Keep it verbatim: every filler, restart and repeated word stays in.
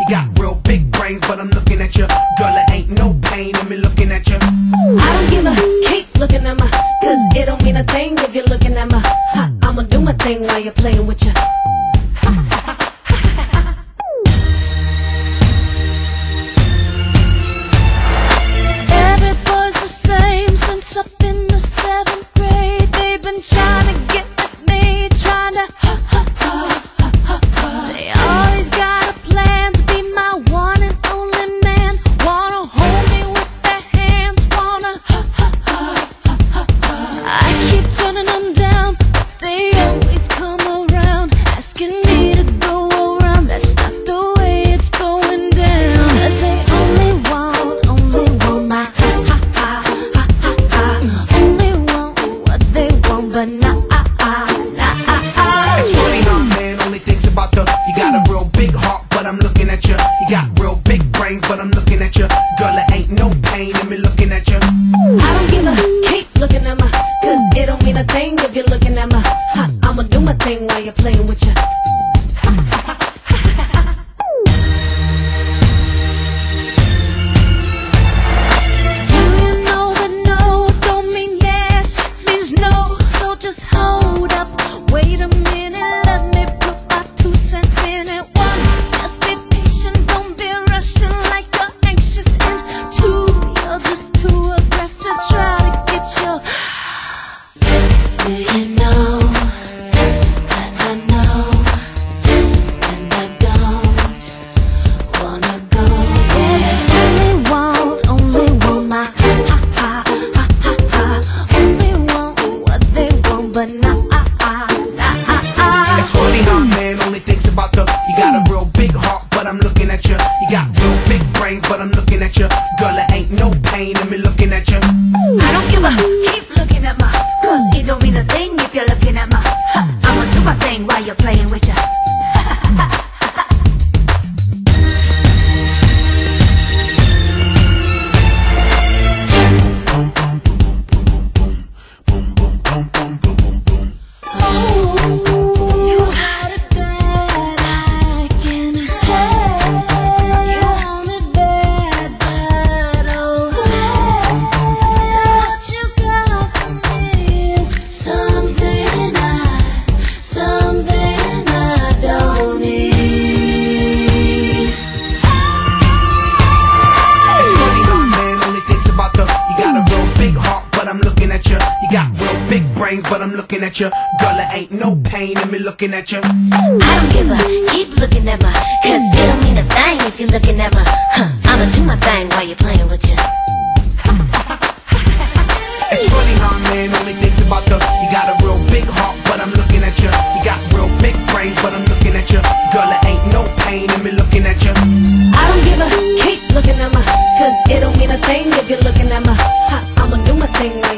You got real big brains, but I'm looking at you. Girl, it ain't no pain in me looking at you. I don't give a keep looking at my, cause it don't mean a thing if you're looking at my. Ha, I'ma do my thing while you're playing with your. Every boy's the same since I've been in the seventh grade. They've been trying to get at me, trying to. Girl, it ain't no pain in me looking at you. I don't give a keep looking at my, cause it don't mean a thing if you're looking at my. Huh, I'ma do my thing while you're playing with you. It's funny how man only thinks about the. You got a real big heart, but I'm looking at you. You got real big brains, but I'm looking at you. Girl, it ain't no pain in me looking at you. I don't give a keep looking at my, cause it don't mean a thing if you're looking at my. Huh, I'ma do my thing while